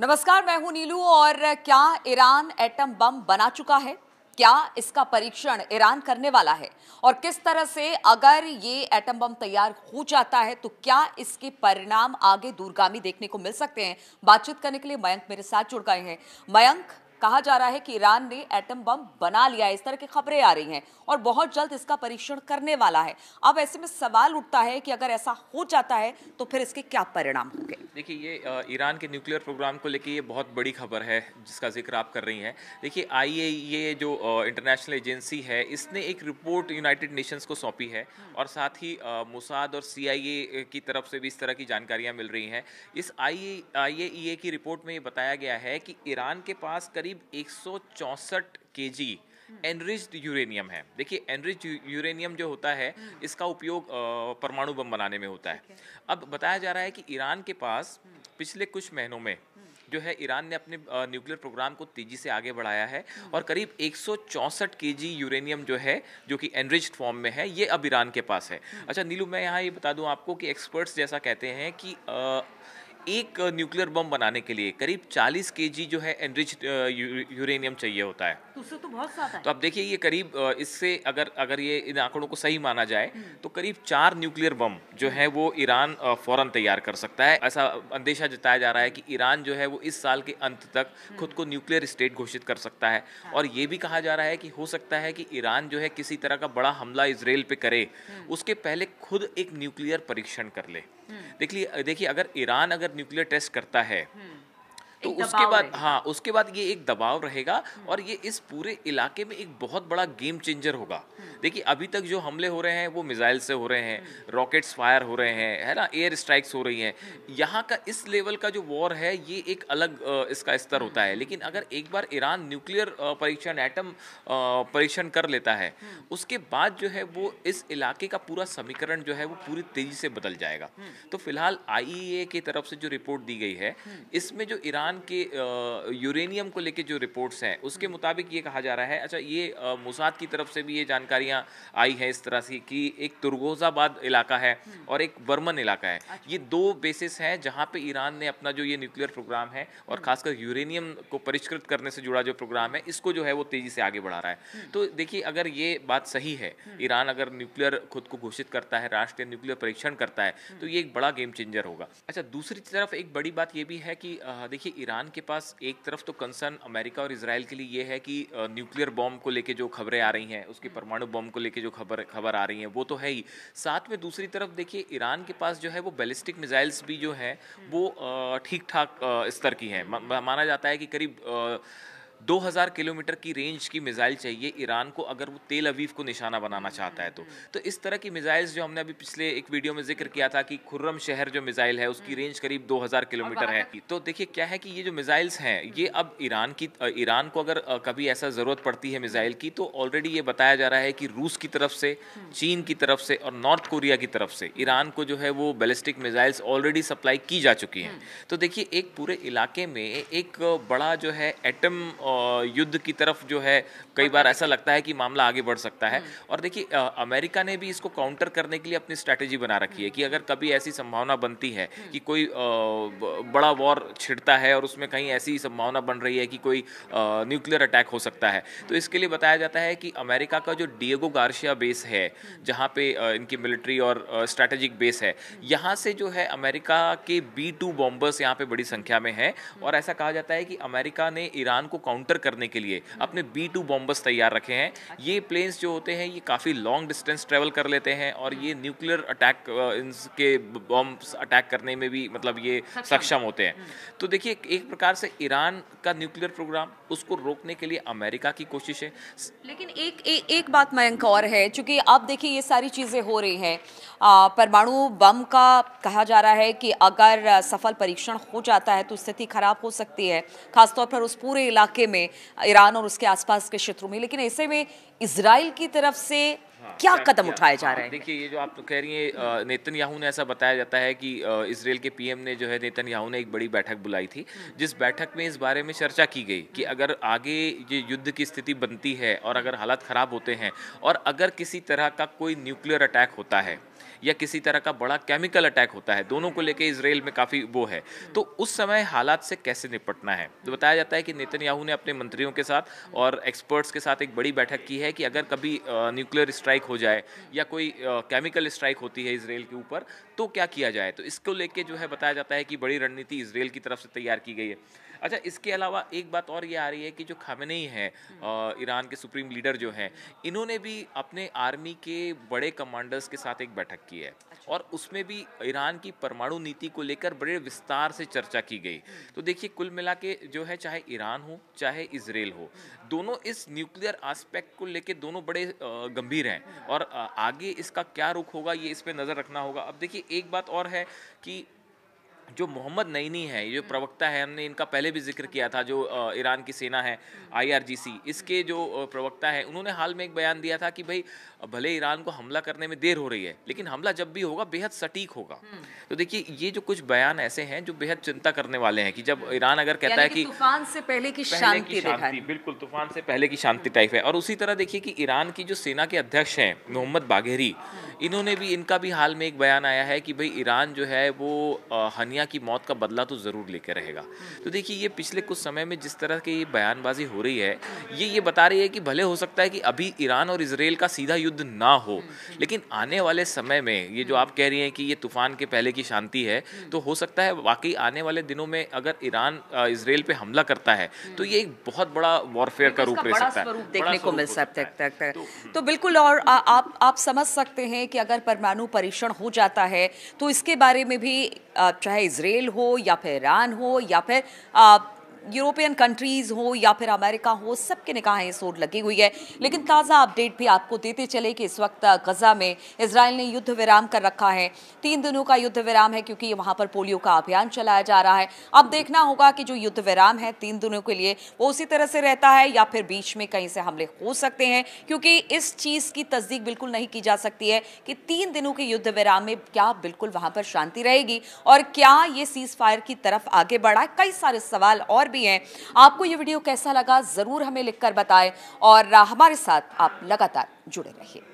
नमस्कार, मैं हूं नीलू। और क्या ईरान एटम बम बना चुका है? क्या इसका परीक्षण ईरान करने वाला है? और किस तरह से अगर ये एटम बम तैयार हो जाता है तो क्या इसके परिणाम आगे दूरगामी देखने को मिल सकते हैं? बातचीत करने के लिए मयंक मेरे साथ जुड़ गए हैं। मयंक, कहा जा रहा है कि ईरान ने एटम बम बना लिया है, इस तरह की खबरें आ रही हैं और बहुत जल्द इसका परीक्षण करने वाला है। अब ऐसे में सवाल उठता है कि अगर ऐसा हो जाता है तो फिर इसके क्या परिणाम होंगे? देखिए, ये ईरान के न्यूक्लियर प्रोग्राम को लेके ये बहुत बड़ी खबर है जिसका जिक्र आप कर रही हैं। देखिए, आई ए जो इंटरनेशनल एजेंसी है, इसने एक रिपोर्ट यूनाइटेड नेशंस को सौंपी है और साथ ही मुसाद और CIA की तरफ से भी इस तरह की जानकारियाँ मिल रही हैं। इस आई ए की रिपोर्ट में ये बताया गया है कि ईरान के पास करीब 164 kg एनरिच्ड यूरेनियम है। देखिए, एनरिच्ड यूरेनियम जो होता है, इसका उपयोग परमाणु बम बनाने में होता है। अब बताया जा रहा है कि ईरान के पास पिछले कुछ महीनों में जो है ईरान ने अपने न्यूक्लियर प्रोग्राम को तेजी से आगे बढ़ाया है और करीब 164 kg यूरेनियम जो है, जो कि एनरिच्ड फॉर्म में है, ये अब ईरान के पास है। अच्छा नीलू, मैं यहाँ ये बता दूँ आपको कि एक्सपर्ट्स जैसा कहते हैं कि एक न्यूक्लियर बम बनाने के लिए करीब 40 kg जो है एनरिच्ड यूरेनियम चाहिए होता है। उससे तो बहुत ज़्यादा है। तो आप देखिए, ये करीब इससे अगर ये इन आंकड़ों को सही माना जाए तो करीब 4 न्यूक्लियर बम जो है वो ईरान फौरन तैयार कर सकता है। ऐसा अंदेशा जताया जा रहा है कि ईरान जो है वो इस साल के अंत तक खुद को न्यूक्लियर स्टेट घोषित कर सकता है। और ये भी कहा जा रहा है कि हो सकता है कि ईरान जो है किसी तरह का बड़ा हमला इसराइल पे करे उसके पहले खुद एक न्यूक्लियर परीक्षण कर ले। देखिए, अगर ईरान न्यूक्लियर टेस्ट करता है तो उसके बाद ये एक दबाव रहेगा और ये इस पूरे इलाके में एक बहुत बड़ा गेम चेंजर होगा। देखिए, अभी तक जो हमले हो रहे हैं वो मिसाइल से हो रहे हैं, रॉकेट्स फायर हो रहे हैं, है ना, एयर स्ट्राइक्स हो रही हैं। यहाँ का इस लेवल का जो वॉर है, ये एक अलग इसका स्तर होता है। लेकिन अगर एक बार ईरान न्यूक्लियर परीक्षण, एटम परीक्षण कर लेता है, उसके बाद जो है वो इस इलाके का पूरा समीकरण जो है वो पूरी तेजी से बदल जाएगा। तो फिलहाल IAEA की तरफ से जो रिपोर्ट दी गई है, इसमें जो ईरान के यूरेनियम को लेके जो रिपोर्ट्स हैं उसके मुताबिक ये कहा जा रहा है। अच्छा, ये मुसाद की तरफ से भी ये जानकारियां आई हैं इस तरह से कि एक तुर्गोजाबाद इलाका है और एक बर्मन इलाका है। अच्छा। ये 2 बेसिस हैं जहां पे ईरान ने अपना जो ये न्यूक्लियर प्रोग्राम है और खासकर यूरेनियम को परिष्कृत करने से जुड़ा जो प्रोग्राम है, इसको जो है वो तेजी से आगे बढ़ा रहा है। तो देखिए, अगर ये बात सही है, ईरान अगर न्यूक्लियर खुद को घोषित करता है, राष्ट्रीय न्यूक्लियर परीक्षण करता है, तो ये एक बड़ा गेम चेंजर होगा। अच्छा, दूसरी तरफ एक बड़ी बात ये भी है कि देखिए, ईरान के पास एक तरफ तो कंसर्न अमेरिका और इजराइल के लिए ये है कि न्यूक्लियर बॉम्ब को लेके जो खबरें आ रही हैं, उसके परमाणु बॉम्ब को लेके जो खबर आ रही हैं, वो तो है ही। साथ में दूसरी तरफ देखिए, ईरान के पास जो है वो बैलिस्टिक मिसाइल्स भी जो हैं वो ठीक ठाक स्तर की हैं। माना जाता है कि करीब 2000 किलोमीटर की रेंज की मिसाइल चाहिए ईरान को अगर वो तेल अवीव को निशाना बनाना चाहता है। तो इस तरह की मिसाइल्स जो हमने अभी पिछले एक वीडियो में जिक्र किया था कि खुर्रम शहर जो मिसाइल है उसकी रेंज करीब 2000 किलोमीटर है। तो देखिए, क्या है कि ये जो मिसाइल्स हैं, ये अब ईरान को अगर कभी ऐसा ज़रूरत पड़ती है मिसाइल की, तो ऑलरेडी ये बताया जा रहा है कि रूस की तरफ से, चीन की तरफ से और नॉर्थ कोरिया की तरफ से ईरान को जो है वो बैलिस्टिक मिसाइल्स ऑलरेडी सप्लाई की जा चुकी हैं। तो देखिए, एक पूरे इलाके में एक बड़ा जो है एटम युद्ध की तरफ जो है कई बार ऐसा लगता है कि मामला आगे बढ़ सकता है। और देखिए, अमेरिका ने भी इसको काउंटर करने के लिए अपनी स्ट्रैटेजी बना रखी है कि अगर कभी ऐसी संभावना बनती है कि कोई बड़ा वॉर छिड़ता है और उसमें कहीं ऐसी संभावना बन रही है कि कोई न्यूक्लियर अटैक हो सकता है, तो इसके लिए बताया जाता है कि अमेरिका का जो डिएगो गार्सिया बेस है, जहाँ पे इनकी मिलिट्री और स्ट्रैटेजिक बेस है, यहाँ से जो है अमेरिका के B-2 बॉम्बर्स यहाँ पे बड़ी संख्या में हैं। और ऐसा कहा जाता है कि अमेरिका ने ईरान को काउंटर करने के लिए अपने B-2 बॉम्बर्स तैयार रखे हैं। ये प्लेन्स जो होते हैं, ये काफ़ी लॉन्ग डिस्टेंस ट्रेवल कर लेते हैं और ये न्यूक्लियर अटैक, इनके बॉम्ब्स अटैक करने में भी मतलब ये सक्षम होते हैं। तो देखिए, एक प्रकार से ईरान का न्यूक्लियर प्रोग्राम, उसको रोकने के लिए अमेरिका की कोशिश है। लेकिन एक बात मयंक और है, चूँकि अब देखिए ये सारी चीज़ें हो रही हैं। परमाणु बम का कहा जा रहा है कि अगर सफल परीक्षण हो जाता है तो स्थिति खराब हो सकती है, खासतौर पर उस पूरे इलाके में, ईरान और उसके आसपास के क्षेत्रों में। लेकिन ऐसे में इजराइल की तरफ से क्या कदम उठाए जा रहे हैं? देखिए, ये जो आप कह रही हैं, नेतन्याहू ने, ऐसा बताया जाता है कि इजराइल के PM ने जो है नेतन्याहू ने एक बड़ी बैठक बुलाई थी, जिस बैठक में इस बारे में चर्चा की गई कि अगर आगे ये युद्ध की स्थिति बनती है और अगर हालात ख़राब होते हैं और अगर किसी तरह का कोई न्यूक्लियर अटैक होता है या किसी तरह का बड़ा केमिकल अटैक होता है, दोनों को लेके इजराइल में काफ़ी वो है। तो उस समय हालात से कैसे निपटना है? तो बताया जाता है कि नेतन्याहू ने अपने मंत्रियों के साथ और एक्सपर्ट्स के साथ एक बड़ी बैठक की है कि अगर कभी न्यूक्लियर स्ट्राइक हो जाए या कोई केमिकल स्ट्राइक होती है इजराइल के ऊपर तो क्या किया जाए। तो इसको लेके जो है बताया जाता है कि बड़ी रणनीति इजराइल की तरफ से तैयार की गई है। अच्छा, इसके अलावा एक बात और ये आ रही है कि जो खामेनेई है ईरान के सुप्रीम लीडर जो हैं, इन्होंने भी अपने आर्मी के बड़े कमांडर्स के साथ एक बैठक की है और उसमें भी ईरान की परमाणु नीति को लेकर बड़े विस्तार से चर्चा की गई। तो देखिए कुल मिला के जो है चाहे ईरान हो चाहे इजराइल हो, दोनों इस न्यूक्लियर आस्पेक्ट को लेकर दोनों बड़े गंभीर हैं और आगे इसका क्या रुख होगा ये इस पर नज़र रखना होगा। अब देखिए एक बात और है कि जो मोहम्मद नईनी है, ये जो प्रवक्ता है, हमने इनका पहले भी जिक्र किया था, जो ईरान की सेना है आईआरजीसी, इसके जो प्रवक्ता है, उन्होंने हाल में एक बयान दिया था कि भाई भले ईरान को हमला करने में देर हो रही है लेकिन हमला जब भी होगा बेहद सटीक होगा। तो देखिए ये जो कुछ बयान ऐसे हैं जो बेहद चिंता करने वाले हैं कि जब ईरान अगर कहता है कि तूफान से पहले की शांति, बिल्कुल तूफान से पहले की शांति टाइप है। और उसी तरह देखिए कि ईरान की जो सेना के अध्यक्ष हैं मोहम्मद बाघेरी, इन्होंने भी, इनका भी हाल में एक बयान आया है कि भाई ईरान जो है वो हनिया की मौत का बदला तो ज़रूर लेकर रहेगा। तो देखिए ये पिछले कुछ समय में जिस तरह की बयानबाजी हो रही है ये बता रही है कि भले हो सकता है कि अभी ईरान और इजराइल का सीधा युद्ध ना हो लेकिन आने वाले समय में ये जो आप कह रही हैं कि ये तूफान के पहले की शांति है, तो हो सकता है वाकई आने वाले दिनों में अगर ईरान इजराइल पर हमला करता है तो ये एक बहुत बड़ा वॉरफेयर का रूप ले सकता है, देखने को मिल सकता है। तो बिल्कुल, और आप समझ सकते हैं कि अगर परमाणु परीक्षण हो जाता है तो इसके बारे में भी चाहे इजराइल हो या फिर ईरान हो या फिर यूरोपियन कंट्रीज हो या फिर अमेरिका हो, सबके निगाहें इस ओर लगी हुई है। लेकिन ताज़ा अपडेट भी आपको देते चले कि इस वक्त गजा में इजराइल ने युद्ध विराम कर रखा है, 3 दिनों का युद्ध विराम है क्योंकि वहाँ पर पोलियो का अभियान चलाया जा रहा है। अब देखना होगा कि जो युद्ध विराम है 3 दिनों के लिए वो उसी तरह से रहता है या फिर बीच में कहीं से हमले हो सकते हैं, क्योंकि इस चीज़ की तस्दीक बिल्कुल नहीं की जा सकती है कि 3 दिनों के युद्ध विराम में क्या बिल्कुल वहाँ पर शांति रहेगी और क्या ये सीज फायर की तरफ आगे बढ़ा। कई सारे सवाल और भी हैं। आपको ये वीडियो कैसा लगा जरूर हमें लिखकर बताएं और हमारे साथ आप लगातार जुड़े रहिए।